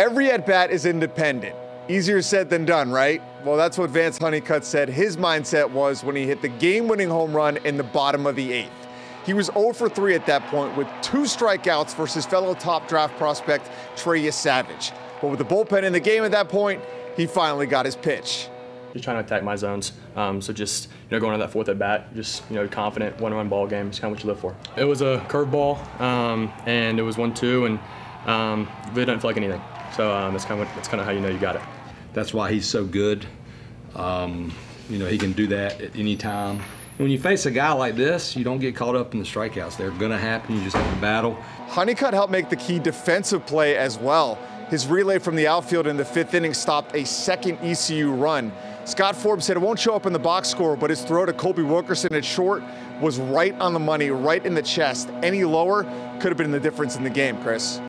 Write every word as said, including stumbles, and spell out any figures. Every at-bat is independent. Easier said than done, right? Well, that's what Vance Honeycutt said his mindset was when he hit the game-winning home run in the bottom of the eighth. He was oh for three at that point with two strikeouts versus fellow top draft prospect Trey Yesavage Savage. But with the bullpen in the game at that point, he finally got his pitch. Just trying to attack my zones. Um, so just you know, going to that fourth at bat, just you know, confident, one-run ball game. It's kind of what you live for. It was a curveball, um, and it was one two, and um, really didn't feel like anything. So um, that's kind of that's kind of how you know you got it. That's why he's so good. Um, you know, he can do that at any time. And when you face a guy like this, you don't get caught up in the strikeouts. They're going to happen. You just have to battle. Honeycutt helped make the key defensive play as well. His relay from the outfield in the fifth inning stopped a second E C U run. Scott Forbes said it won't show up in the box score, but his throw to Colby Wilkerson at short was right on the money, right in the chest. Any lower could have been the difference in the game, Chris.